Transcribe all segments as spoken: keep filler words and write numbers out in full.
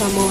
nuestro amor. Take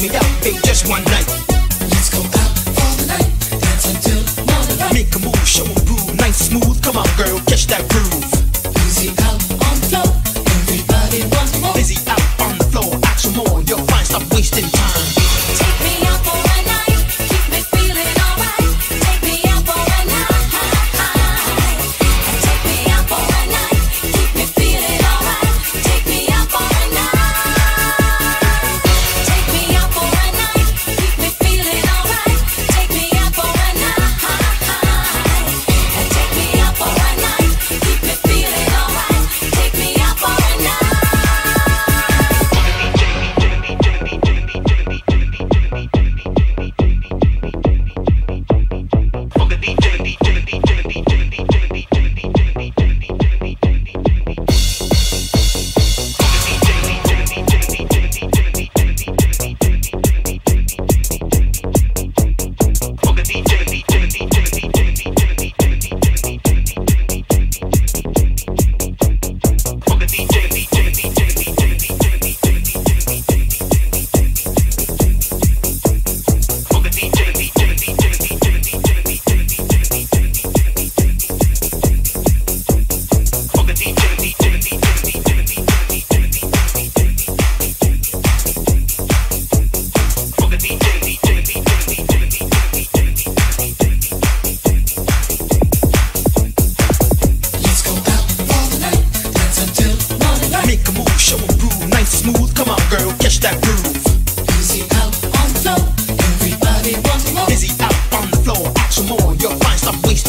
me out. Make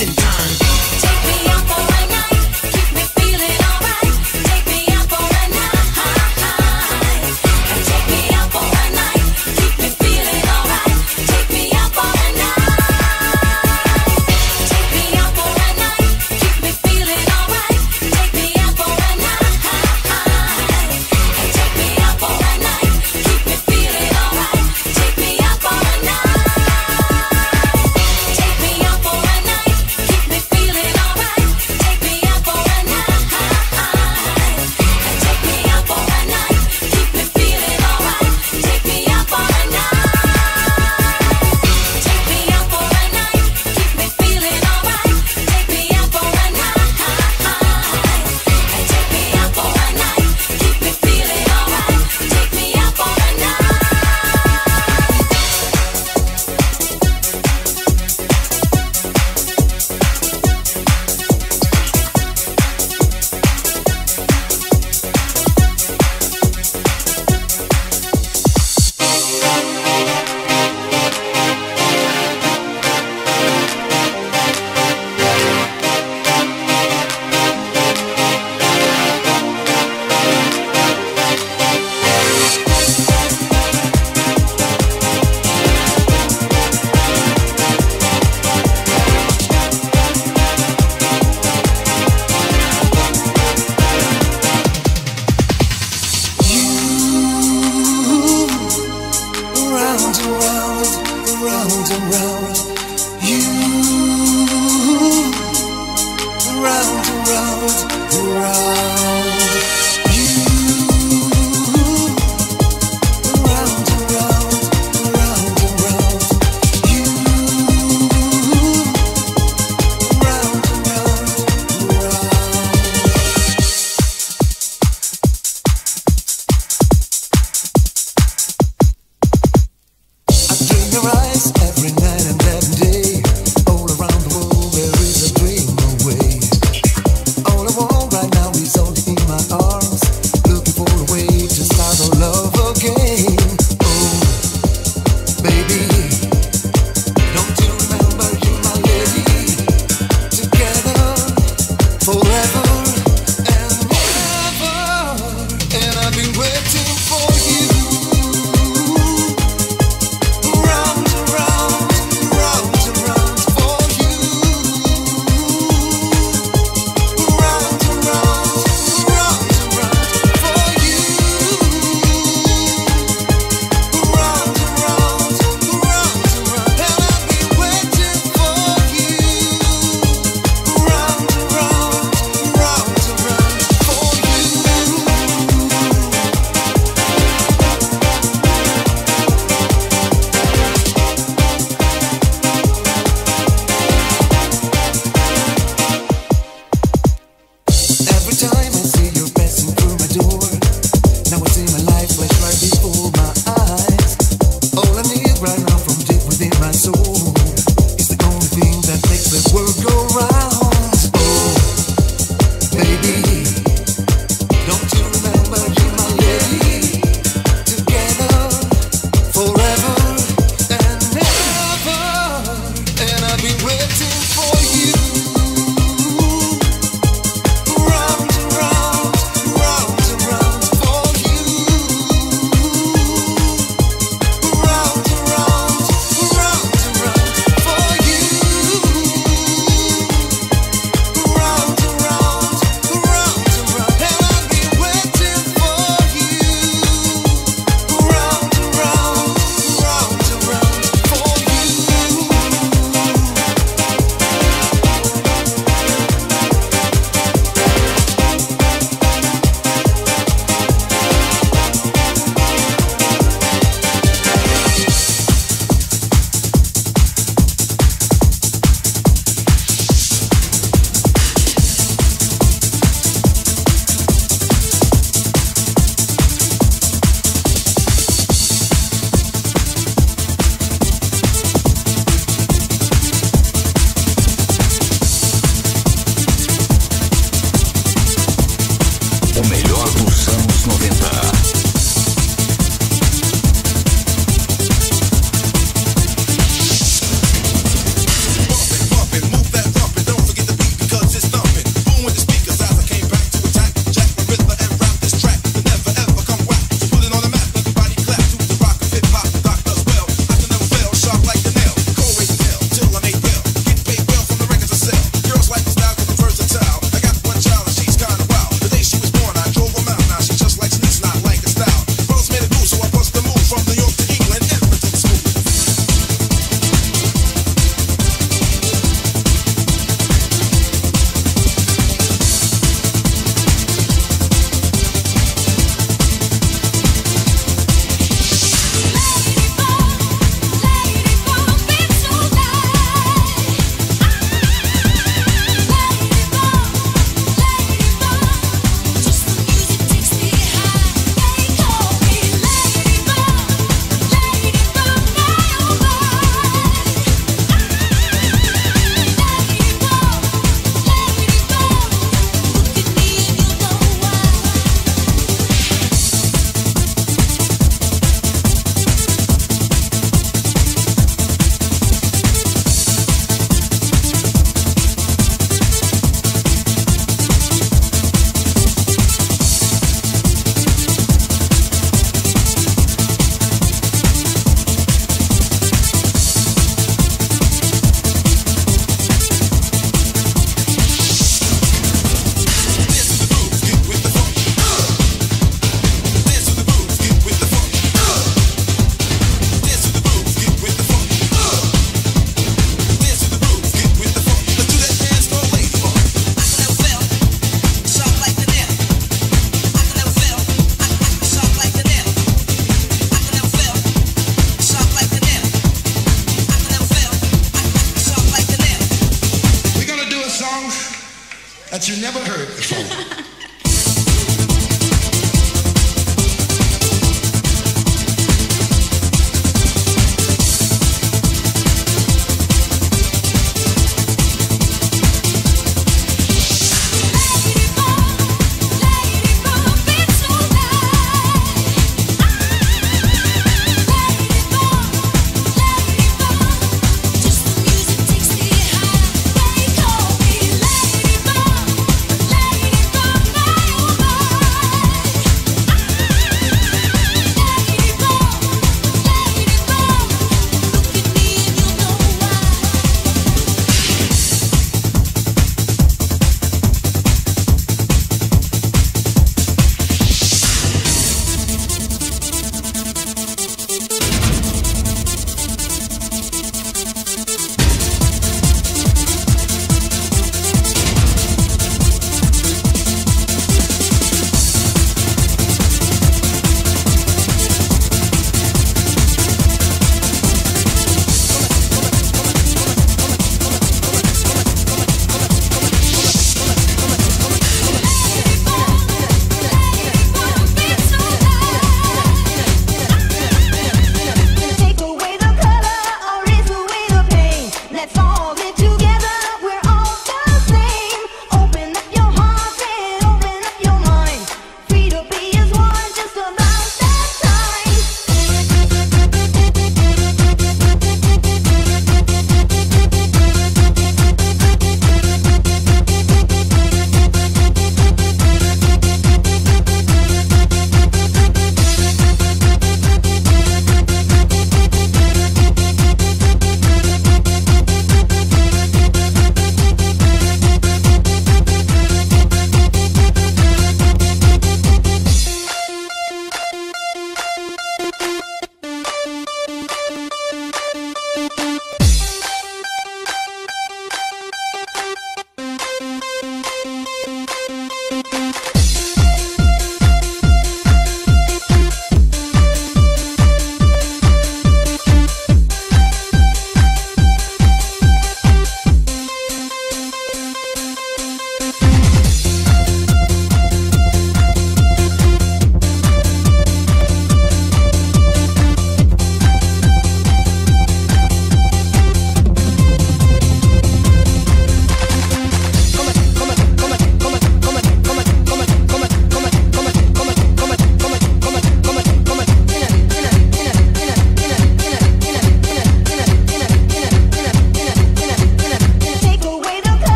that you never heard before.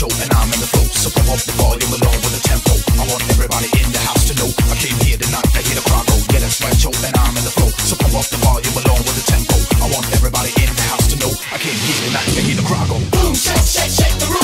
banjo and I'm in the flow, so come up the volume along with the tempo. I want everybody in the house to know I came here tonight, I hear the crowd go. Yeah, that's right, yo, and I'm in the flow, so come up the volume along with the tempo. I want everybody in the house to know I came here tonight, I hear the crowd go. Boom, shake, shake, shake the room.